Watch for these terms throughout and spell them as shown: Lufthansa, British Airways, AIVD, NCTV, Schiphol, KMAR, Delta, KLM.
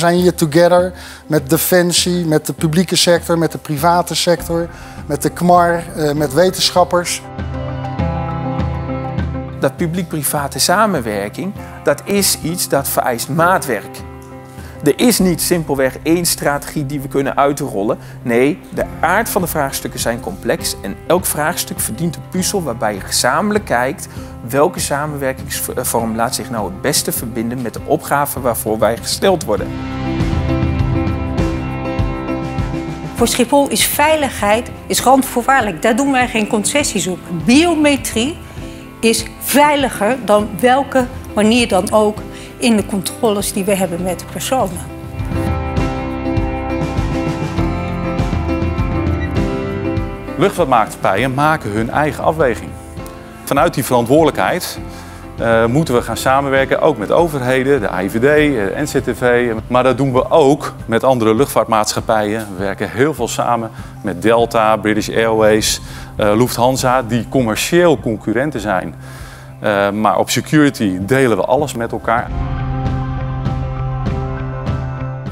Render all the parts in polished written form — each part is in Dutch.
zijn hier together met Defensie, met de publieke sector, met de private sector, met de KMAR, met wetenschappers. Dat publiek-private samenwerking, dat is iets dat vereist maatwerk. Er is niet simpelweg één strategie die we kunnen uitrollen. Nee, de aard van de vraagstukken zijn complex en elk vraagstuk verdient een puzzel waarbij je gezamenlijk kijkt welke samenwerkingsvorm laat zich nou het beste verbinden met de opgave waarvoor wij gesteld worden. Voor Schiphol is veiligheid randvoorwaardelijk. Daar doen wij geen concessies op. Biometrie is veiliger dan welke manier dan ook in de controles die we hebben met de personen. Luchtvaartmaatschappijen maken hun eigen afweging. Vanuit die verantwoordelijkheid moeten we gaan samenwerken, ook met overheden, de AIVD, de NCTV. Maar dat doen we ook met andere luchtvaartmaatschappijen. We werken heel veel samen met Delta, British Airways, Lufthansa, die commercieel concurrenten zijn. Maar op security delen we alles met elkaar.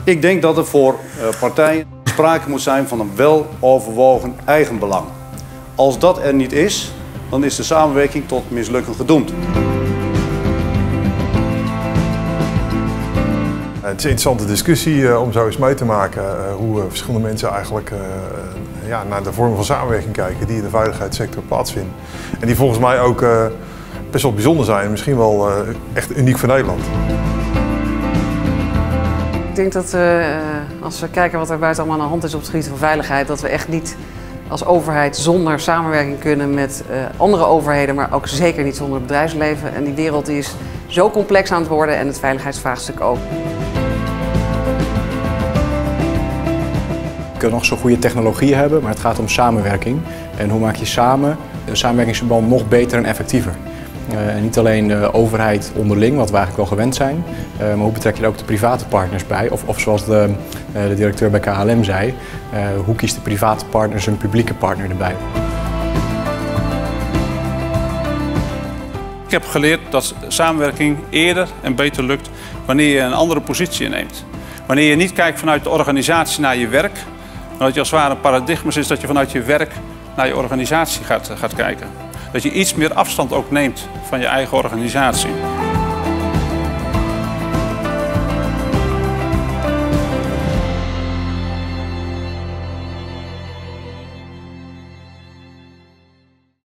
Ik denk dat er voor partijen sprake moet zijn van een weloverwogen eigenbelang. Als dat er niet is, dan is de samenwerking tot mislukken gedoemd. Het is een interessante discussie om zo eens mee te maken hoe verschillende mensen eigenlijk naar de vormen van samenwerking kijken die in de veiligheidssector plaatsvinden. En die volgens mij ook best wel bijzonder zijn, misschien wel echt uniek voor Nederland. Ik denk dat als we kijken wat er buiten allemaal aan de hand is op het gebied van veiligheid, dat we echt niet als overheid zonder samenwerking kunnen met andere overheden, maar ook zeker niet zonder het bedrijfsleven. En die wereld die is zo complex aan het worden en het veiligheidsvraagstuk ook. Je kunt nog zo'n goede technologie hebben, maar het gaat om samenwerking. En hoe maak je samen een samenwerkingsverband nog beter en effectiever? En niet alleen de overheid onderling, wat we eigenlijk wel gewend zijn, maar hoe betrek je er ook de private partners bij? Of zoals de directeur bij KLM zei, hoe kiest de private partner zijn publieke partner erbij? Ik heb geleerd dat samenwerking eerder en beter lukt wanneer je een andere positie inneemt. Wanneer je niet kijkt vanuit de organisatie naar je werk, maar dat je als het ware een paradigma is dat je vanuit je werk naar je organisatie gaat kijken. Dat je iets meer afstand ook neemt van je eigen organisatie.